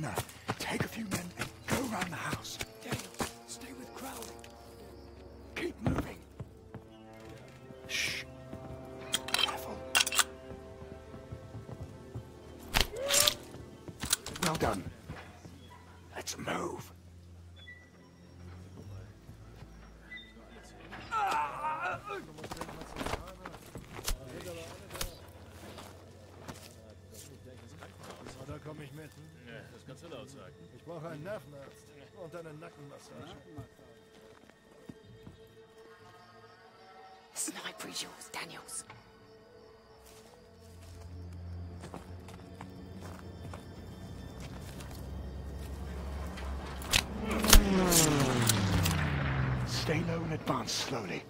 Werner, take a few men and go round the house. Daniel, stay with Crowley. Keep moving. Shh. Careful. Well done. Let's move. Ich brauche einen Nervenarzt und eine Nackenmassage. Sniper is yours, Daniels. Stay low and advance slowly.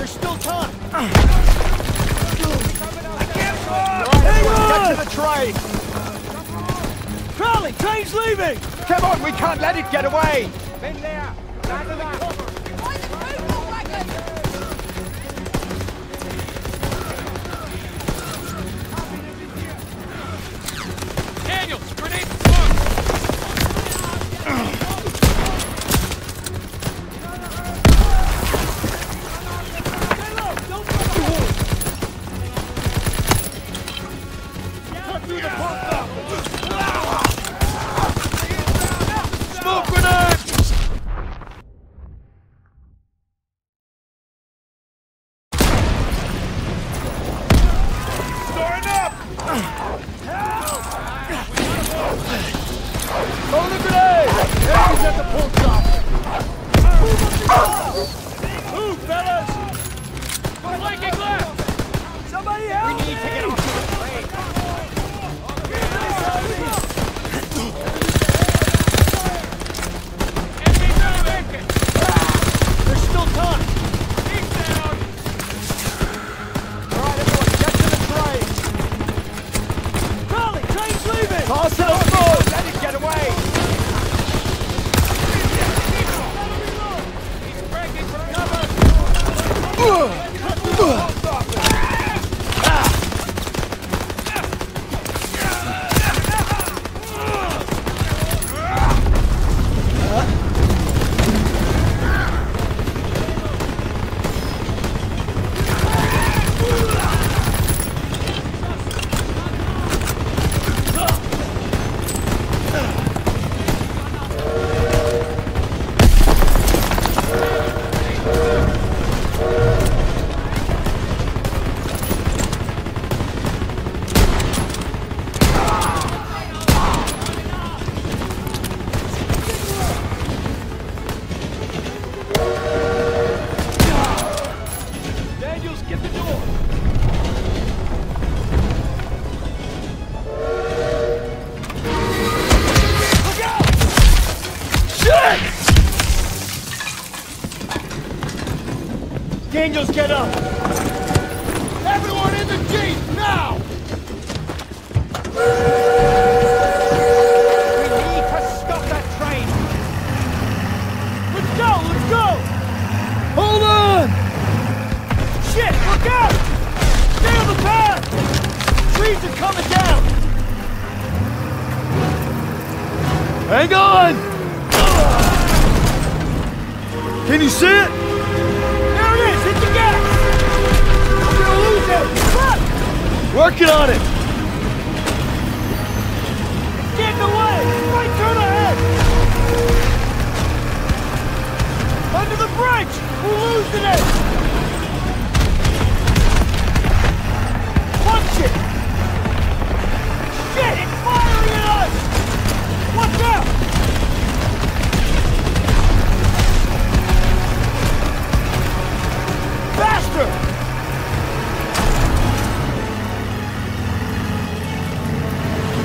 There's still time! train! Charlie, train's leaving! Come on, we can't let it get away! Men there! Land on the cover! Why the funeral wagon? Daniels, grenade Daniels, get up! Everyone in the jeep, now! We need to stop that train! Let's go, let's go! Hold on! Shit, look out! Stay on the path! Trees are coming down! Hang on! Can you see it? Working on it! Get in the way! Right turn ahead! Under the bridge! We're losing it! Punch it! Shit, it's firing at us! Watch out! Faster!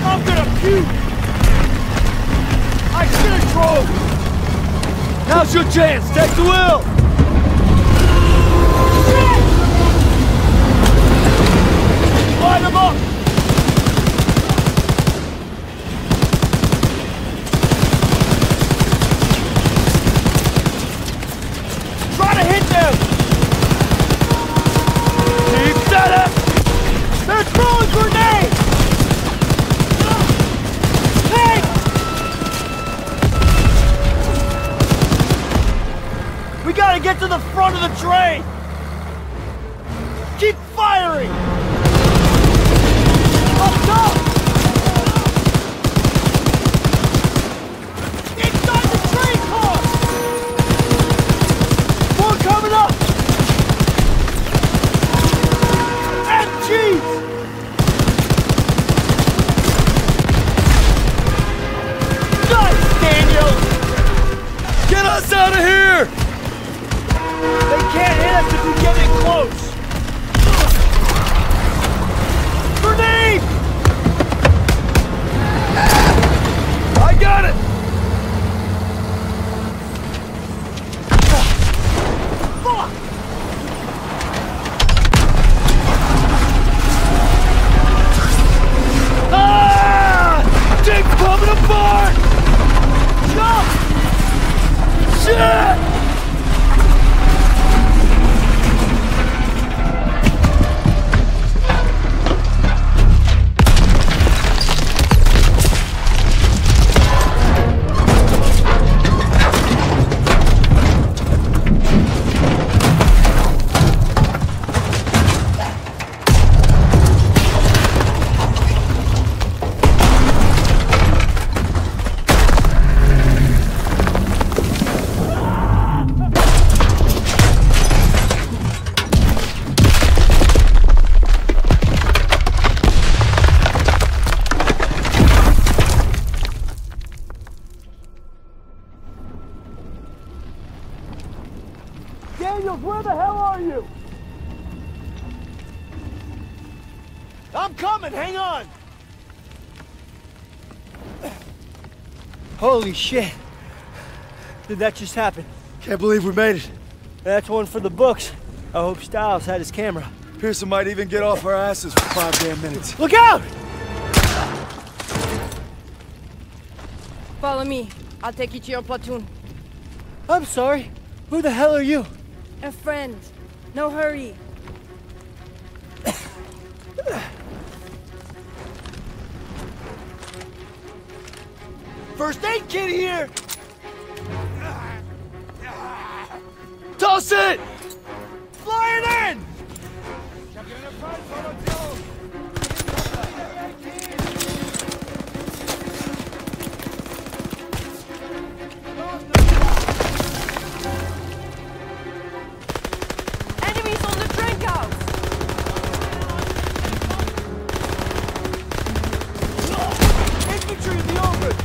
I'm gonna puke! I should have drove! Now's your chance! Take the wheel! Shit! Line them up! Try to hit them! Keep that up! They're throwing grenades! Gotta get to the front of the train! Keep firing! Up top! Inside the train car! More coming up! And cheese! Nice, Daniel! Get us out of here! Can't hit us! I'm coming, hang on! Holy shit. Did that just happen? Can't believe we made it. That's one for the books. I hope Stiles had his camera. Pearson might even get off our asses for 5 damn minutes. Look out! Follow me. I'll take you to your platoon. I'm sorry. Who the hell are you? A friend. No hurry. First aid kit here! Toss it! Fly it in! Enemies on the drink house! Infantry in the open!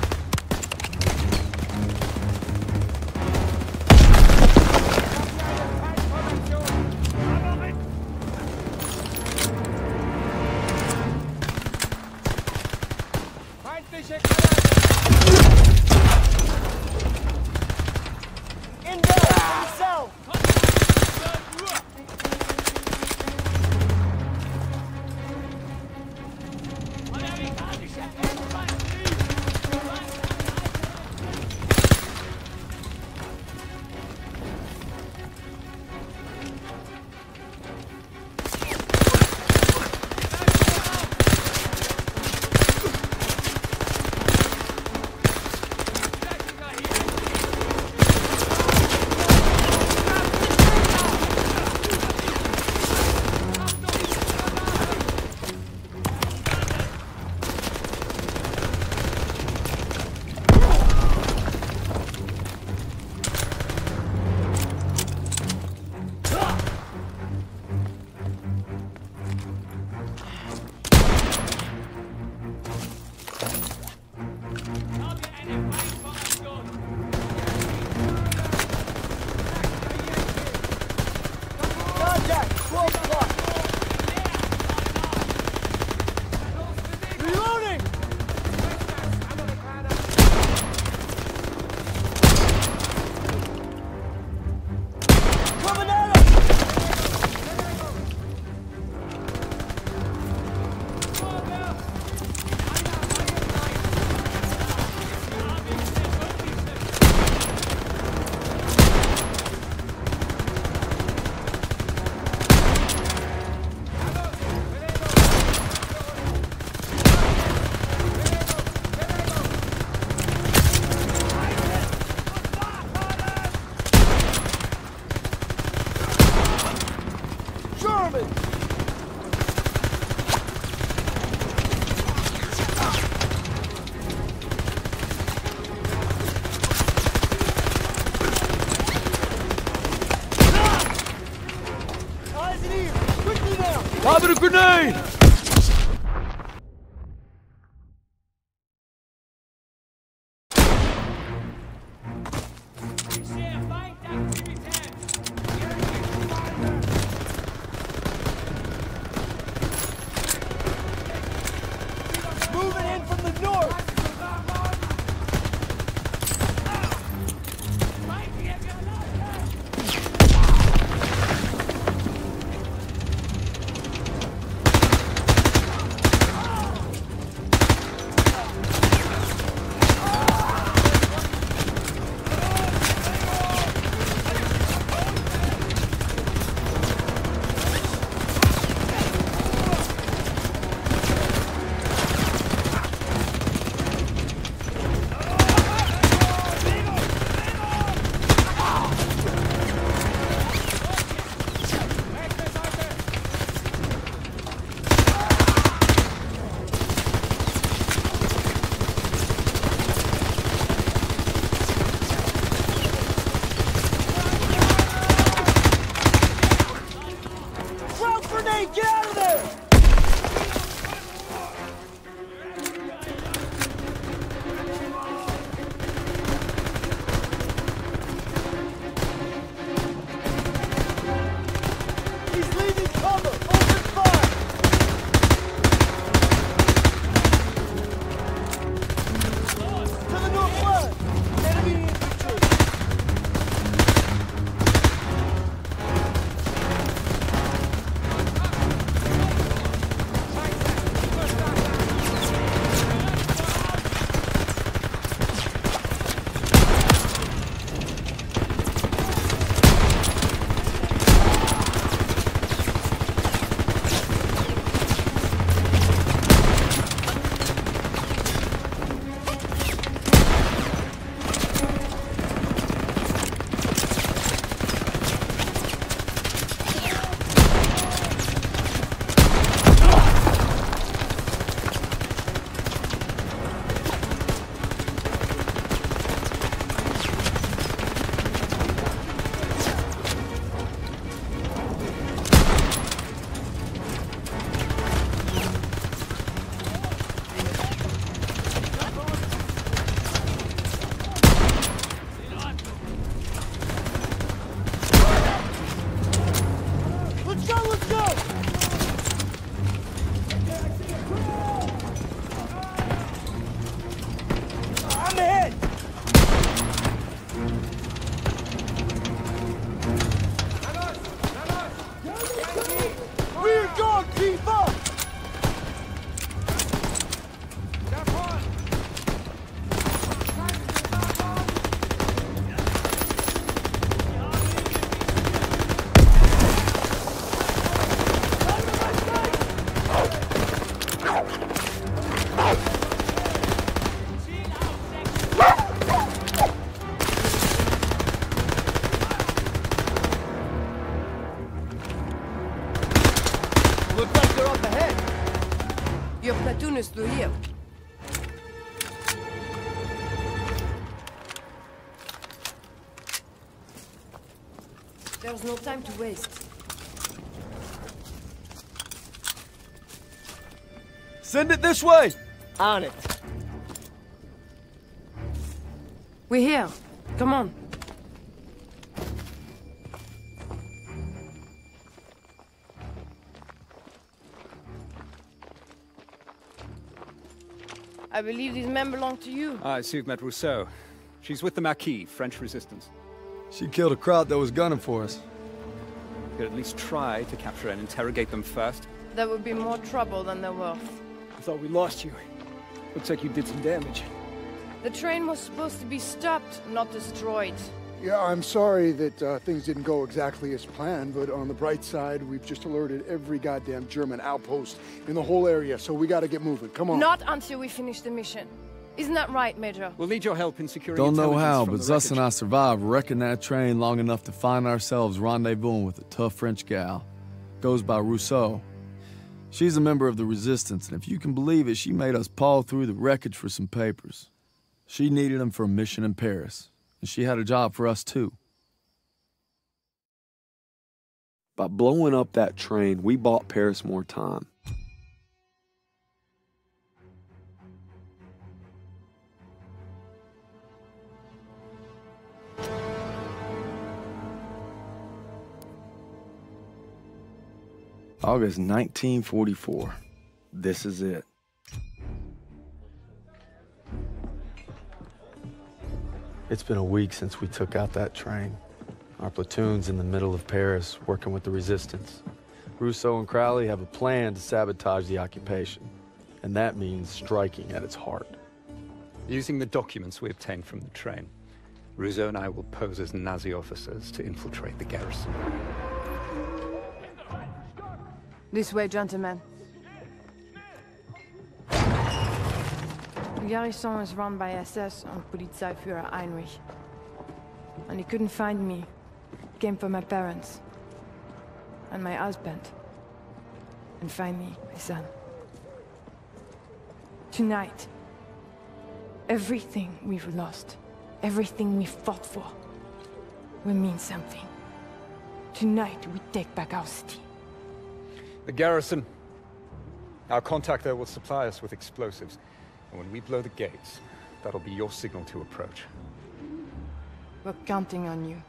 Grenade! ahead. Your platoon is through here. There's no time to waste. Send it this way! On it. We're here. Come on. I believe these men belong to you. I see you've met Rousseau. She's with the Maquis, French resistance. She killed a crowd that was gunning for us. You could at least try to capture and interrogate them first. That would be more trouble than they're worth. I thought we lost you. Looks like you did some damage. The train was supposed to be stopped, not destroyed. Yeah, I'm sorry that things didn't go exactly as planned, but on the bright side, we've just alerted every goddamn German outpost in the whole area, so we gotta get moving. Come on. Not until we finish the mission. Isn't that right, Major? We'll need your help in securing intelligence from the wreckage. Don't know how, but Zuss and I survived wrecking that train long enough to find ourselves rendezvousing with a tough French gal. Goes by Rousseau. She's a member of the resistance, and if you can believe it, she made us paw through the wreckage for some papers. She needed them for a mission in Paris, and she had a job for us too. By blowing up that train, we bought Paris more time. August 1944. This is it. It's been a week since we took out that train. Our platoon's in the middle of Paris, working with the resistance. Rousseau and Crowley have a plan to sabotage the occupation, and that means striking at its heart. Using the documents we obtained from the train, Rousseau and I will pose as Nazi officers to infiltrate the garrison. This way, gentlemen. The garrison is run by SS and Polizeiführer Heinrich. And he couldn't find me. He came for my parents. And my husband. And finally, my son. Tonight, everything we've lost, everything we fought for, will mean something. Tonight, we take back our city. The garrison, our contact there will supply us with explosives. And when we blow the gates, that'll be your signal to approach. We're counting on you.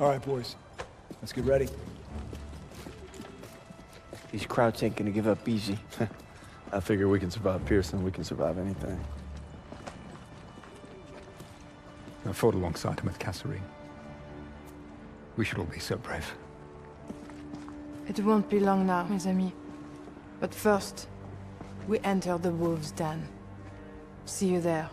All right, boys. Let's get ready. These crowds ain't gonna give up easy. I figure we can survive Pearson, we can survive anything. I fought alongside him with Kasserine. We should all be so brave. It won't be long now, mes amis. But first, we enter the wolves' den. See you there.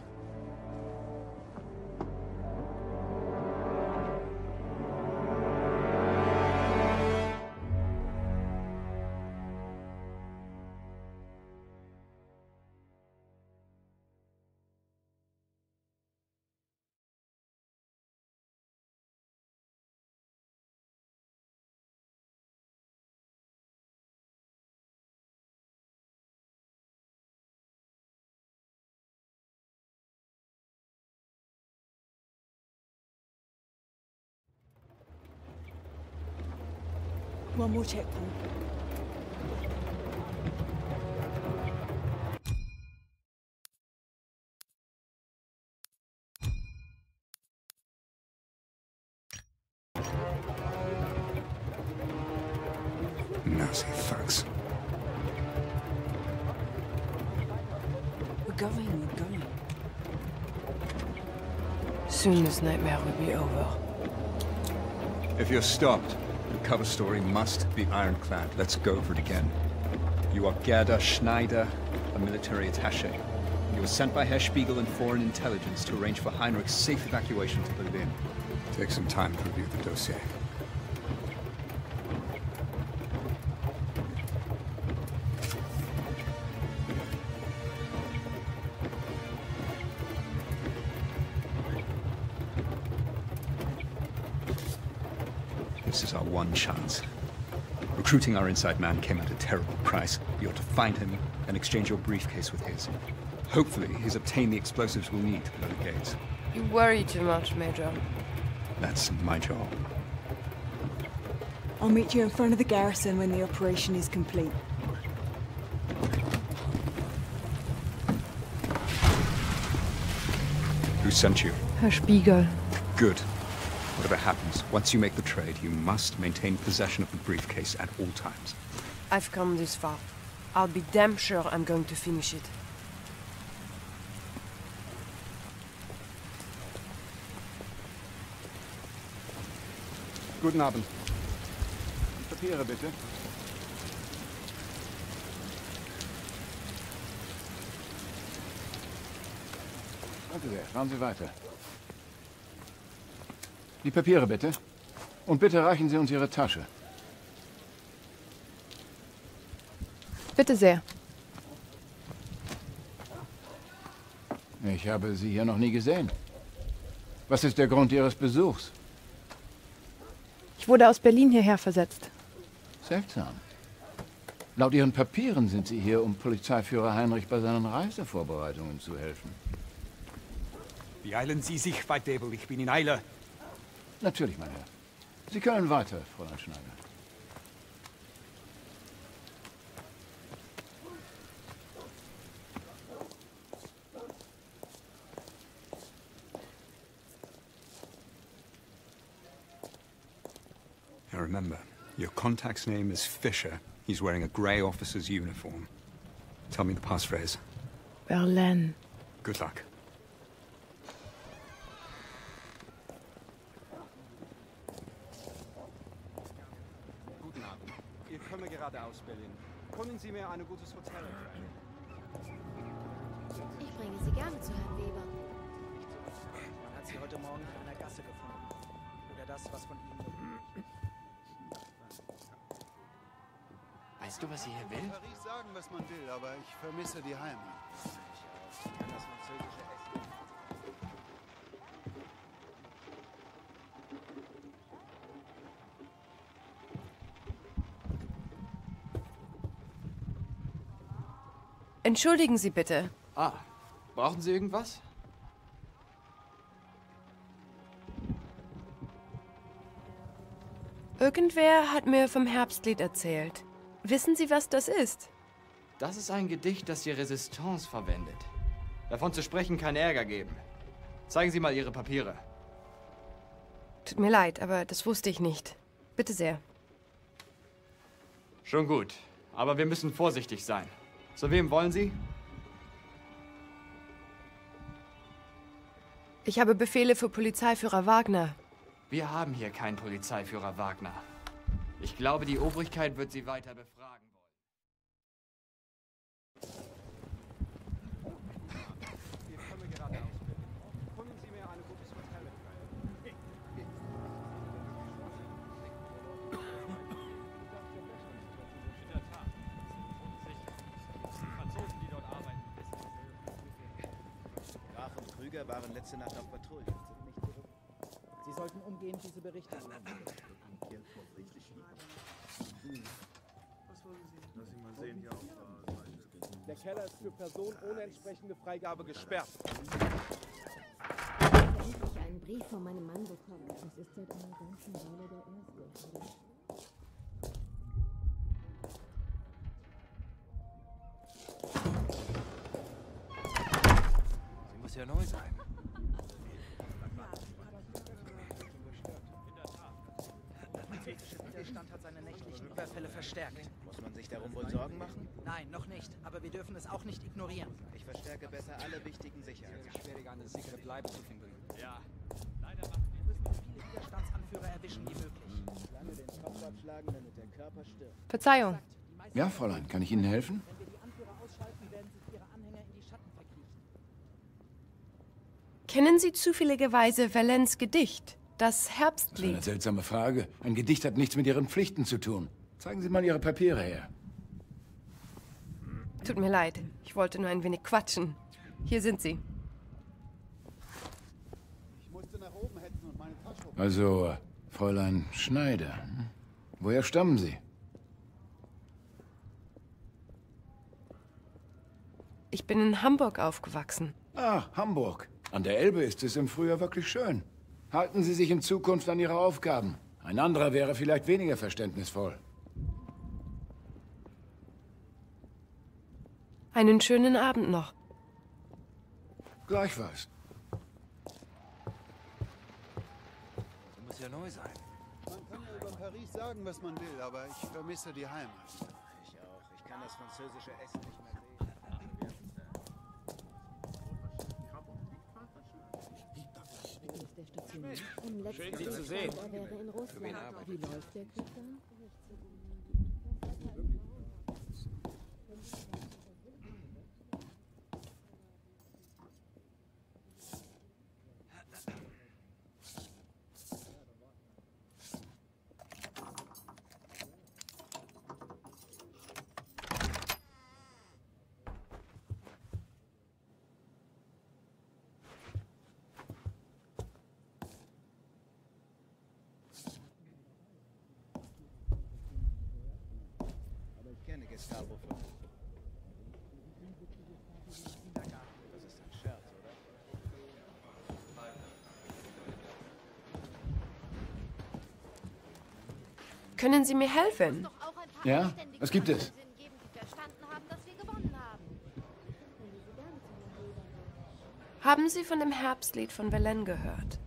One more checkpoint. Nazi thugs. We're going. Soon this nightmare will be over. If you're stopped, the cover story must be ironclad. Let's go over it again. You are Gerda Schneider, a military attaché. You were sent by Herr Spiegel and Foreign Intelligence to arrange for Heinrich's safe evacuation to Berlin. Take some time to review the dossier. Recruiting our inside man came at a terrible price. You ought to find him and exchange your briefcase with his. Hopefully, he's obtained the explosives we'll need to blow the gates. You worry too much, Major. That's my job. I'll meet you in front of the garrison when the operation is complete. Who sent you? Herr Spiegel. Good. Whatever happens, once you make the trade, you must maintain possession of the briefcase at all times. I've come this far. I'll be damn sure I'm going to finish it. Guten Abend. Papiere, bitte. Warte sehr, fahren Sie weiter. Die Papiere, bitte. Und bitte reichen Sie uns Ihre Tasche. Bitte sehr. Ich habe Sie hier noch nie gesehen. Was ist der Grund Ihres Besuchs? Ich wurde aus Berlin hierher versetzt. Seltsam. Laut Ihren Papieren sind Sie hier, um Polizeiführer Heinrich bei seinen Reisevorbereitungen zu helfen. Beeilen Sie sich, Weidebel. Ich bin in Eile. Natürlich, mein Herr. Sie können weiter, Fräulein Schneider. Now remember, your contact's name is Fisher. He's wearing a grey officer's uniform. Tell me the passphrase. Berlin. Good luck. Ich bringe Sie gerne zu Herrn Weber. Man hat Sie heute Morgen in einer Gasse gefunden. Oder das, was von Ihnen. Weißt du, was sie hier will? In Paris sagen, was man will, aber ich vermisse die Heimat. Entschuldigen Sie bitte. Ah, brauchen Sie irgendwas? Irgendwer hat mir vom Herbstlied erzählt. Wissen Sie, was das ist? Das ist ein Gedicht, das die Resistance verwendet. Davon zu sprechen kann Ärger geben. Zeigen Sie mal Ihre Papiere. Tut mir leid, aber das wusste ich nicht. Bitte sehr. Schon gut, aber wir müssen vorsichtig sein. Zu wem wollen Sie? Ich habe Befehle für Polizeiführer Wagner. Wir haben hier keinen Polizeiführer Wagner. Ich glaube, die Obrigkeit wird Sie weiter befragen waren letzte Nacht auf Patrouille. Sie sollten umgehend diese Berichte Der Keller ist für Personen ohne entsprechende Freigabe gesperrt. Ich habe endlich einen Brief von meinem Mann bekommen. Das ist seit einer ganzen Weile der erste. Ja, neu sein. Der Widerstand hat seine nächtlichen Überfälle verstärkt. Muss man sich darum wohl Sorgen machen? Nein, noch nicht. Aber wir dürfen es auch nicht ignorieren. Ich verstärke besser alle wichtigen Sicherheiten. Schwieriger, eine sichere Bleibe zu finden. Ja. Leider machen wir müssen viele Widerstandsanführer erwischen, wie möglich. Lange den Kopf abschlagen, damit der Körper stirbt. Verzeihung. Ja, Fräulein, kann ich Ihnen helfen? Wenn wir die Anführer ausschalten, werden sich ihre Anhänger in die Schatten verkriechen. Kennen Sie zufälligerweise Valenz' Gedicht, das Herbstlied? Das ist eine seltsame Frage. Ein Gedicht hat nichts mit Ihren Pflichten zu tun. Zeigen Sie mal Ihre Papiere her. Tut mir leid, ich wollte nur ein wenig quatschen. Hier sind sie. Also, Fräulein Schneider, woher stammen Sie? Ich bin in Hamburg aufgewachsen. Ah, Hamburg. An der Elbe ist es im Frühjahr wirklich schön. Halten Sie sich in Zukunft an Ihre Aufgaben. Ein anderer wäre vielleicht weniger verständnisvoll. Einen schönen Abend noch. Gleichfalls. Das muss ja neu sein. Man kann ja über Paris sagen, was man will, aber ich vermisse die Heimat. Ich auch. Ich kann das französische Essen nicht mehr sehen. Schön, Sie zu sehen. Wie läuft der Krieg dann? Können Sie mir helfen? Ja, was gibt es? Haben Sie von dem Herbstlied von Valenz gehört?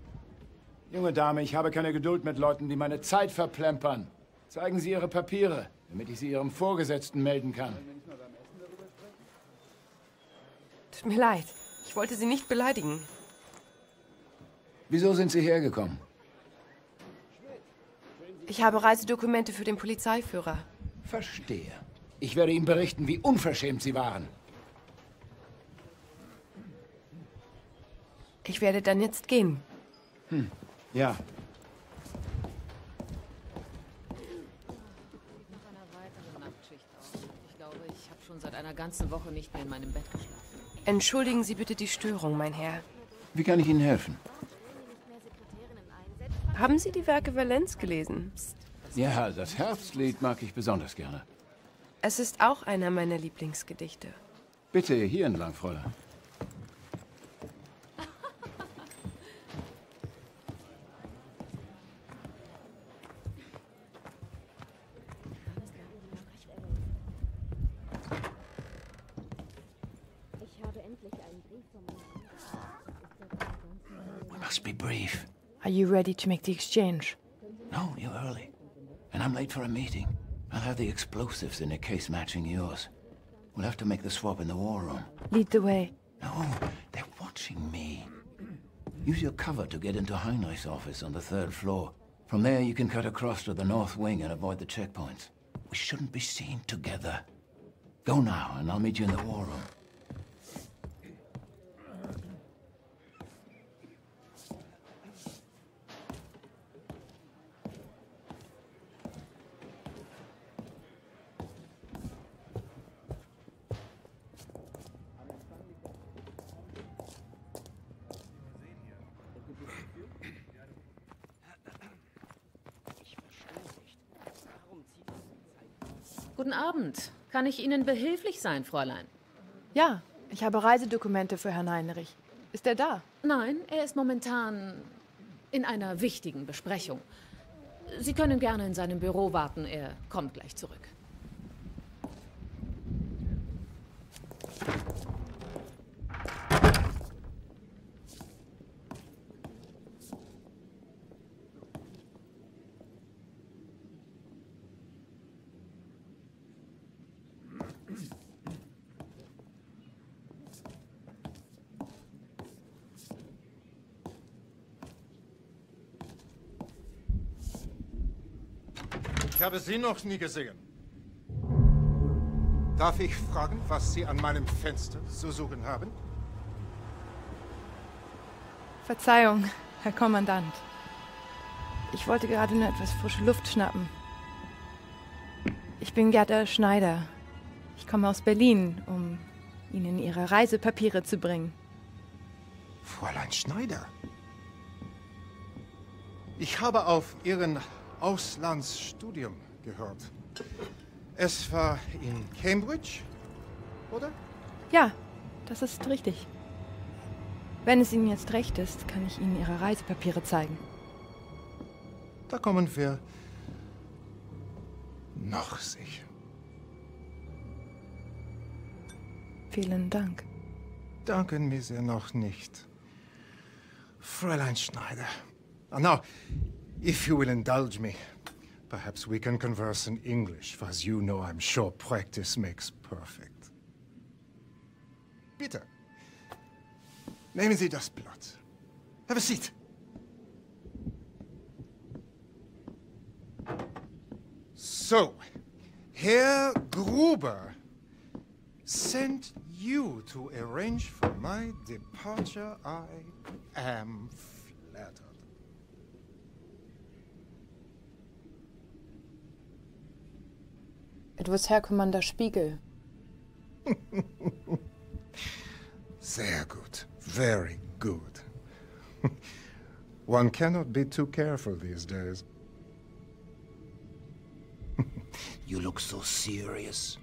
Junge Dame, ich habe keine Geduld mit Leuten, die meine Zeit verplempern. Zeigen Sie Ihre Papiere, damit ich sie Ihrem Vorgesetzten melden kann. Tut mir leid, ich wollte Sie nicht beleidigen. Wieso sind Sie hergekommen? Ich habe Reisedokumente für den Polizeiführer. Verstehe. Ich werde ihm berichten, wie unverschämt Sie waren. Ich werde dann jetzt gehen. Hm, ja. Seit einer ganzen Woche nicht mehr in meinem Bett geschlafen. Entschuldigen Sie bitte die Störung, mein Herr. Wie kann ich Ihnen helfen? Haben Sie die Werke Valenz gelesen? Ja, das Herbstlied mag ich besonders gerne. Es ist auch einer meiner Lieblingsgedichte. Bitte hier entlang, Fräulein. Are you ready to make the exchange? No, you're early. And I'm late for a meeting. I'll have the explosives in a case matching yours. We'll have to make the swap in the war room. Lead the way. No, they're watching me. Use your cover to get into Heinrich's office on the 3rd floor. From there you can cut across to the north wing and avoid the checkpoints. We shouldn't be seen together. Go now, and I'll meet you in the war room. Guten Abend. Kann ich Ihnen behilflich sein, Fräulein? Ja, ich habe Reisedokumente für Herrn Heinrich. Ist er da? Nein, er ist momentan in einer wichtigen Besprechung. Sie können gerne in seinem Büro warten, er kommt gleich zurück. Ich habe Sie noch nie gesehen. Darf ich fragen, was Sie an meinem Fenster zu suchen haben? Verzeihung, Herr Kommandant. Ich wollte gerade nur etwas frische Luft schnappen. Ich bin Gerda Schneider. Ich komme aus Berlin, um Ihnen Ihre Reisepapiere zu bringen. Fräulein Schneider? Ich habe auf Ihren Auslandsstudium gehört. Es war in Cambridge, oder? Ja, das ist richtig. Wenn es Ihnen jetzt recht ist, kann ich Ihnen Ihre Reisepapiere zeigen. Da kommen wir noch sicher. Vielen Dank. Danken wir Sie noch nicht, Fräulein Schneider. And now, if you will indulge me, perhaps we can converse in English, for as you know, I'm sure practice makes perfect. Bitte, nehmen Sie das Blatt. Have a seat. So, Herr Gruber sent you to arrange for my departure. I am flattered. It was Herr Commander Spiegel. Sehr gut. Very good. One cannot be too careful these days. You look so serious.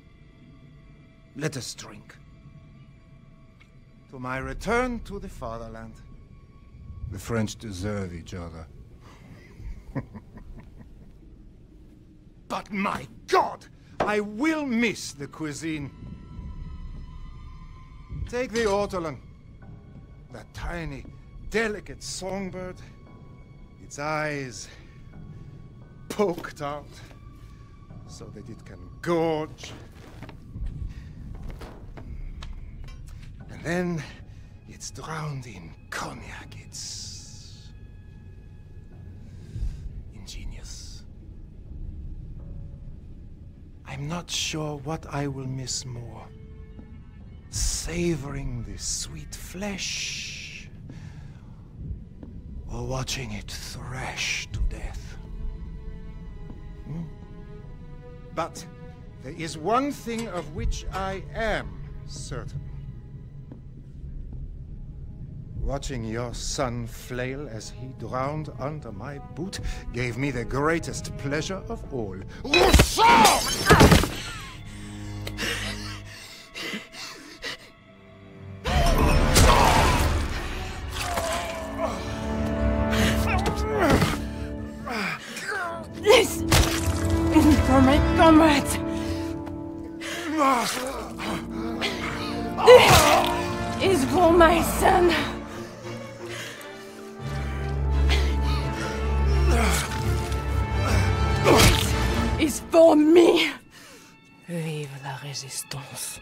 Let us drink. To my return to the fatherland. The French deserve each other. But my God, I will miss the cuisine. Take the ortolan, that tiny, delicate songbird, its eyes poked out so that it can gorge. And then it's drowned in cognac. It's ingenious. I'm not sure what I will miss more. Savoring this sweet flesh or watching it thrash to death. But there is one thing of which I am certain. Watching your son flail as he drowned under my boot gave me the greatest pleasure of all. Rousseau! Résistance.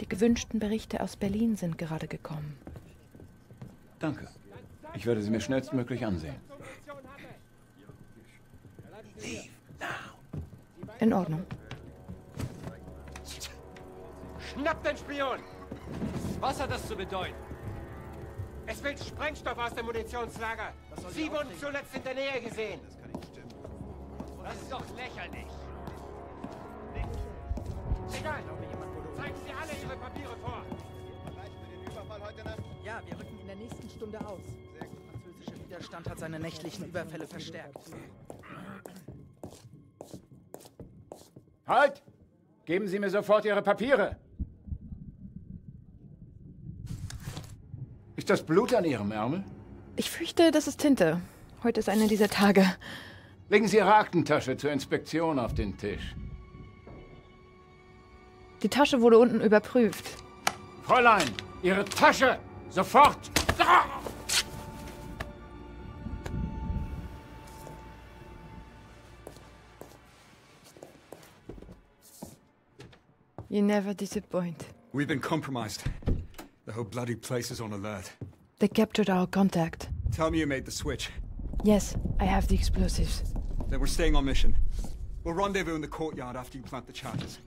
Die gewünschten Berichte aus Berlin sind gerade gekommen. Danke. Ich werde sie mir schnellstmöglich ansehen. In Ordnung. Schnapp den Spion! Was hat das zu bedeuten? Es fällt Sprengstoff aus dem Munitionslager. Sie wurden zuletzt in der Nähe gesehen. Das ist doch lächerlich. Egal. Zeigen Sie alle Ihre Papiere vor. Vielleicht für den Überfall heute Nacht. Ja, wir rücken in der nächsten Stunde aus. Der französische Widerstand hat seine nächtlichen Überfälle verstärkt. Halt! Geben Sie mir sofort Ihre Papiere. Ist das Blut an Ihrem Ärmel? Ich fürchte, das ist Tinte. Heute ist einer dieser Tage. Legen Sie Ihre Aktentasche zur Inspektion auf den Tisch. Die Tasche wurde unten überprüft. Fräulein, Ihre Tasche! Sofort! Ah! You never disappoint. We've been compromised. The whole bloody place is on alert. They captured our contact. Tell me you made the switch. Yes, I have the explosives. Then we're staying on mission. We'll rendezvous in the courtyard after you plant the charges.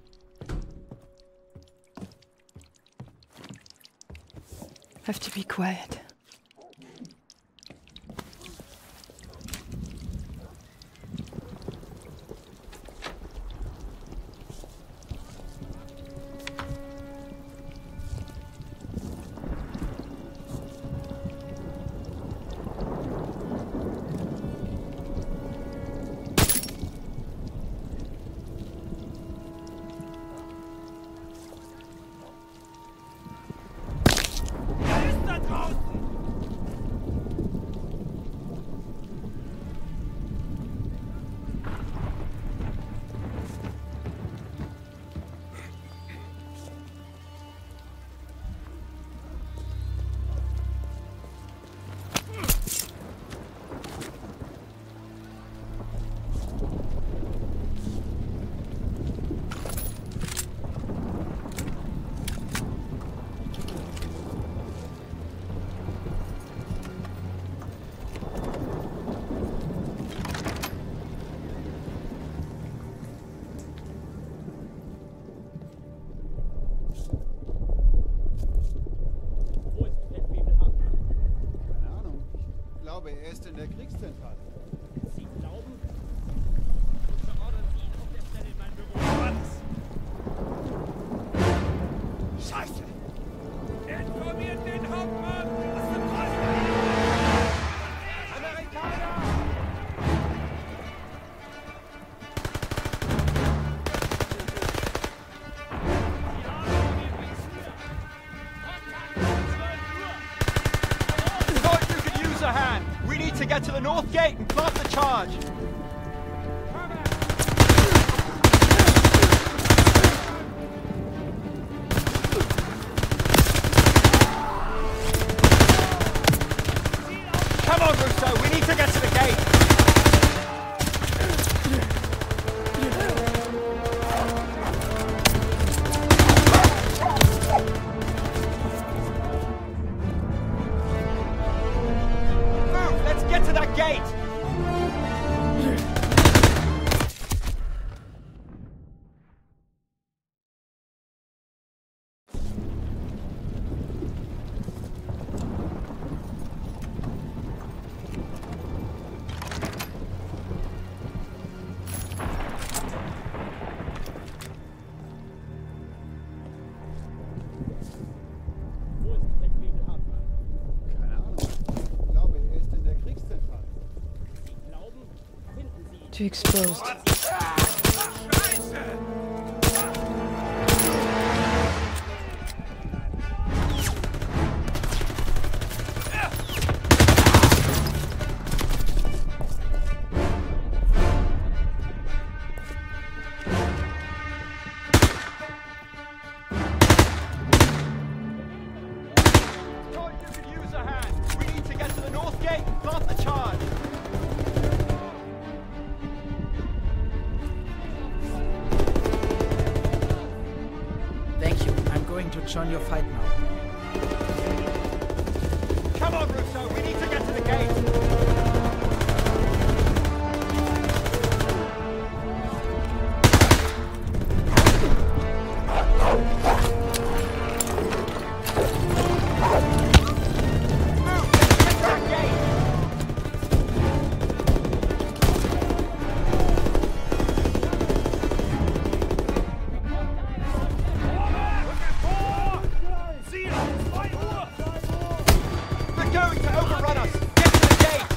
Have to be quiet. Er ist in der Kriegszentrale. Sie glauben? Ich verordne ihn auf der Stelle in mein Büro. Valenz! Scheiße! Informiert den Hauptmann! Das ist ein Pass! Amerikaner! Ja, wir wissen! Leute, you can use a hand! We need to get to the north gate and plant the charge! Come on, Rousseau, we need to get to the gate! Too exposed. On your fight now. Come on, Rousseau, we need to get to the gate. Move, get to that gate. Going to overrun us! Get to the gate!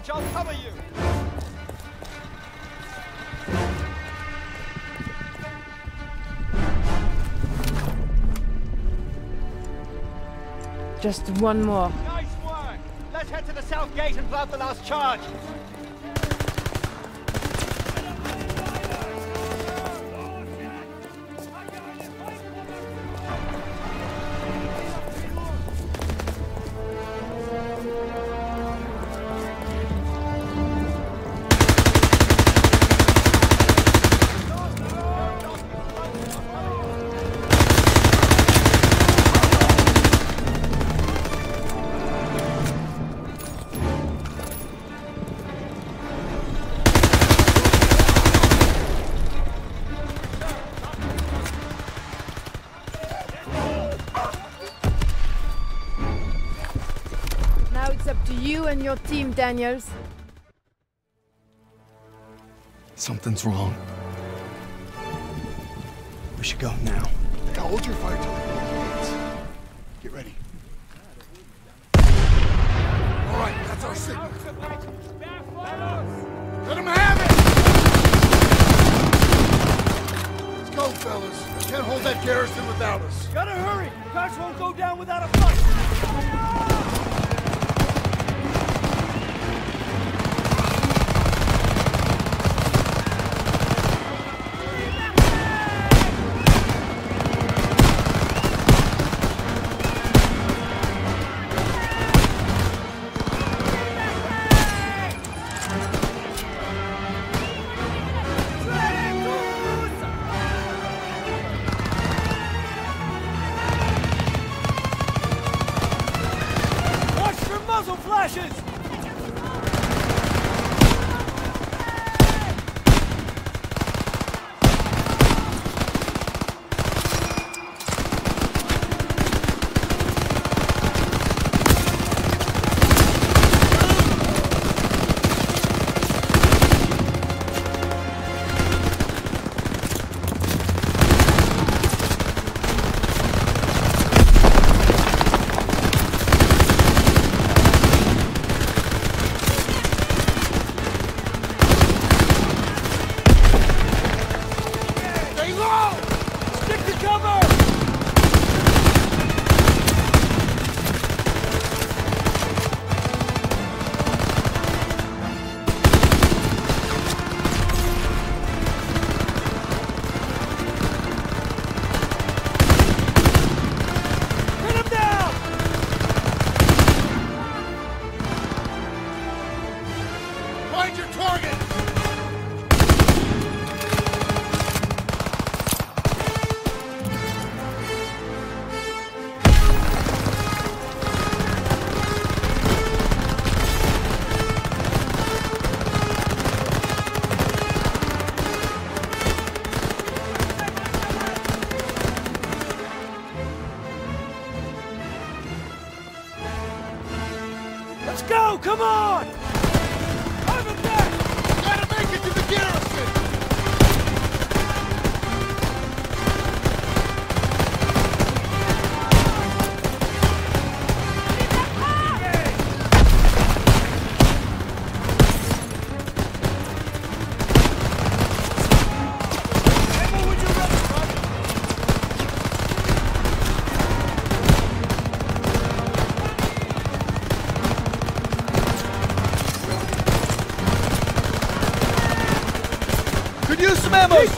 charge. I'll cover you. Just one more. Nice work. Let's head to the south gate and plow the last charge. And your team, Daniels. Something's wrong. We should go now. Now hold your fire till it. Get ready. All right, that's our signal. Let him have it! Let's go, fellas. We can't hold that garrison without us. Gotta hurry. Guards won't go down without a fight. Keep moving!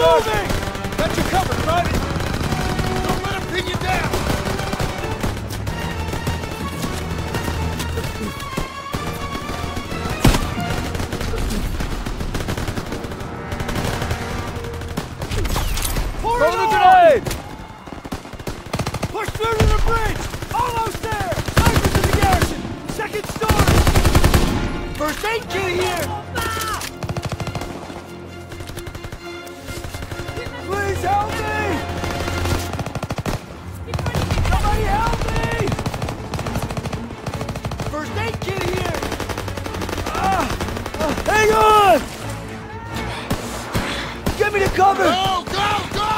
Got you covered, right? Don't let him pin you down! Pour it on! Grenade! Push through to the bridge! Almost there! Snipers in the garrison! Second story! First aid kit here! Help me! Somebody help me! First aid kit here! Hang on! Get me to cover! Go! Go! Go!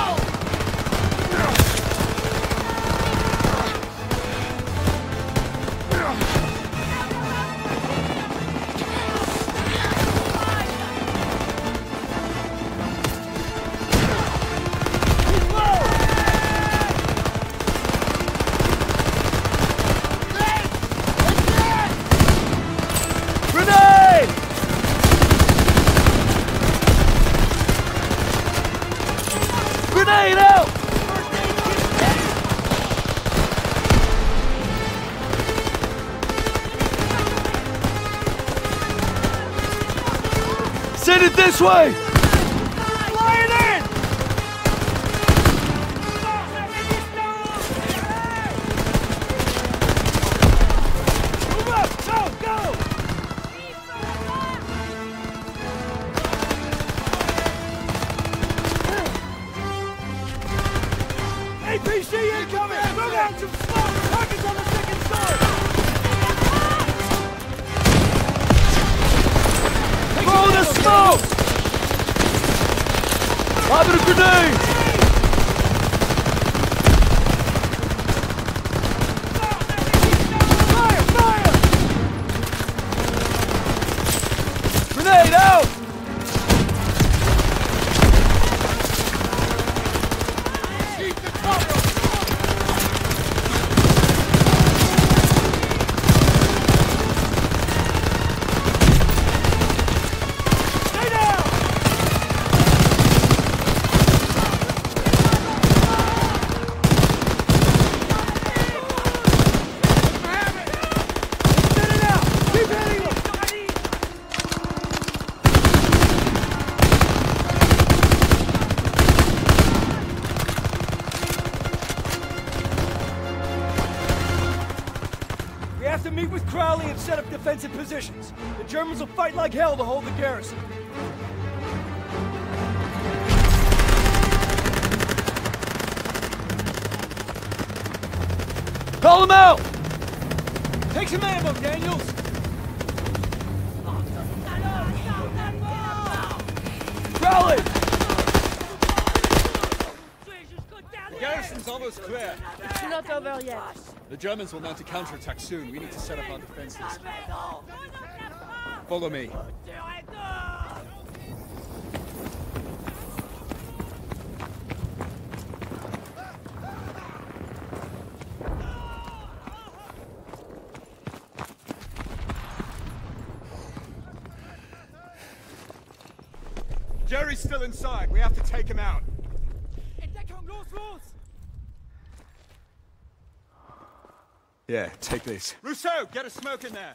This way! Positions. The Germans will fight like hell to hold the garrison. Call them out! Take some ammo, Daniels! Rally! The garrison's almost clear. It's not over yet. The Germans will mount a counterattack soon. We need to set up our defenses. Follow me. Jerry's still inside. We have to take him out. Yeah, take this. Rousseau, get a smoke in there.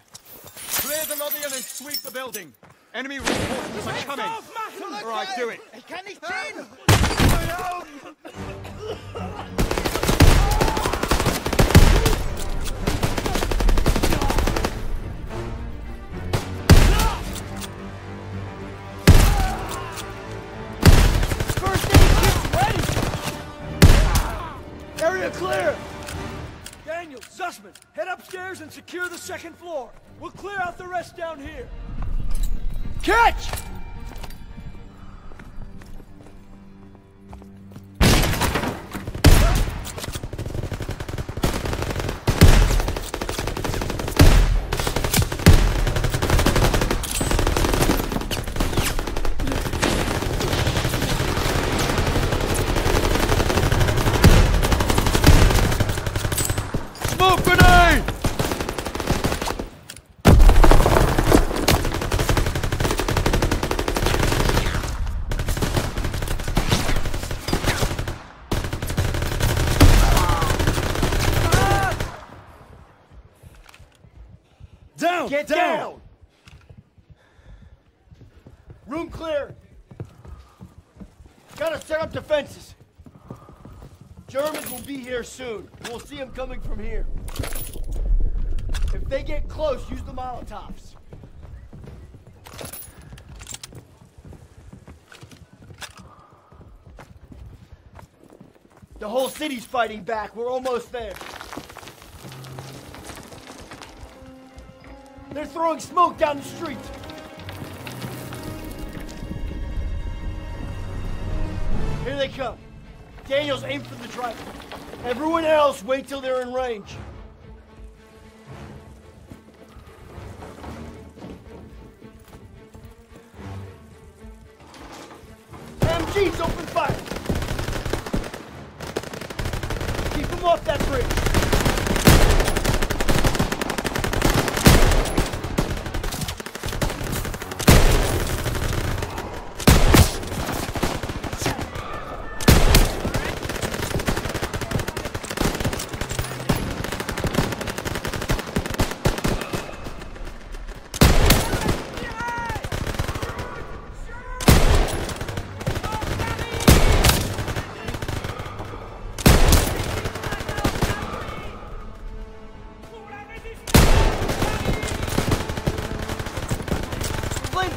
Clear the lobby and then sweep the building. Enemy reinforcements are coming. All right, do it. I can't stand. First aid kit ready. Area clear. Daniel, Zussman, head upstairs and secure the second floor. We'll clear out the rest down here. Catch! Down! Room clear. Gotta set up defenses. Germans will be here soon. We'll see them coming from here. If they get close, use the Molotovs. The whole city's fighting back. We're almost there. They're throwing smoke down the street. Here they come. Daniels, aim for the driver. Everyone else, wait till they're in range. MGs, open fire. Keep them off that bridge.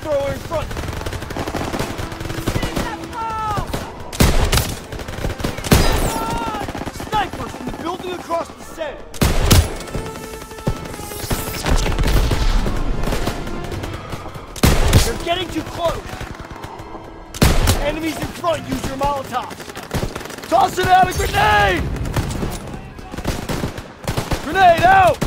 flamethrower in front! Across the set. They're getting too close. Enemies in front, use your Molotovs. Toss it out, a grenade! Grenade out!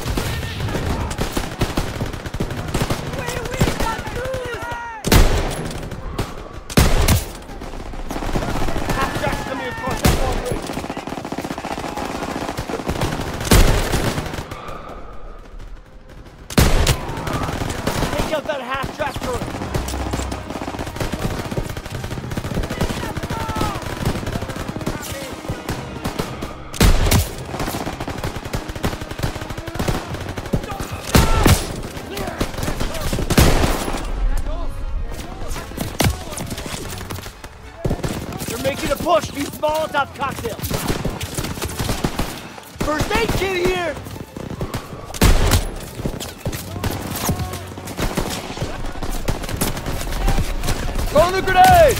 Molotov cocktail. First aid kit here. Throw the grenade.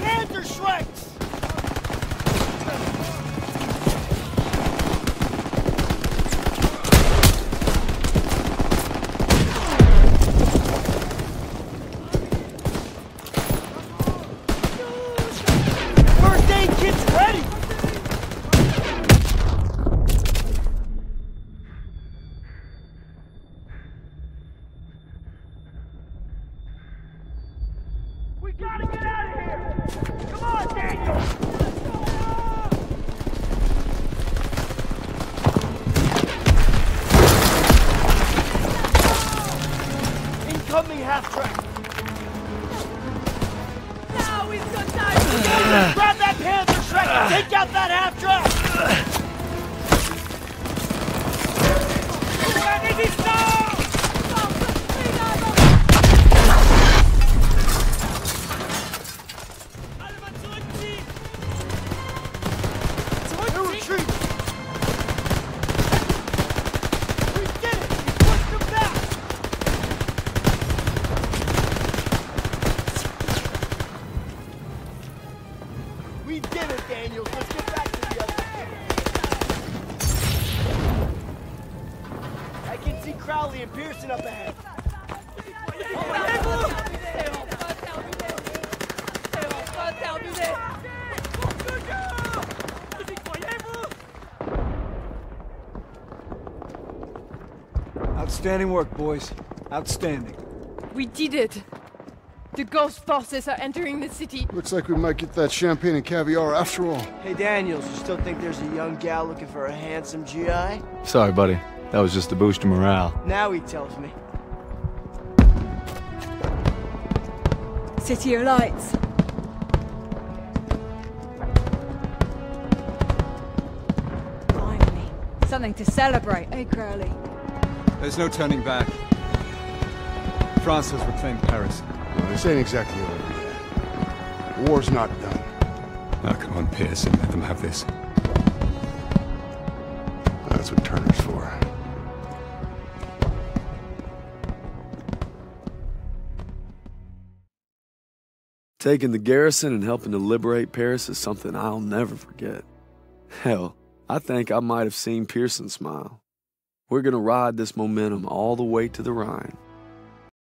Panther Shreks. Outstanding work, boys. Outstanding. We did it. The ghost forces are entering the city. Looks like we might get that champagne and caviar after all. Hey, Daniels, you still think there's a young gal looking for a handsome GI? Sorry, buddy. That was just a boost of morale. Now he tells me. City of Lights. Finally. Something to celebrate, eh, Crowley? There's no turning back. France has reclaimed Paris. Well, this ain't exactly over yet. The war's not done. Now, come on, Pierce, and let them have this. That's what Turner's for. Taking the garrison and helping to liberate Paris is something I'll never forget. Hell, I think I might have seen Pearson smile. We're going to ride this momentum all the way to the Rhine.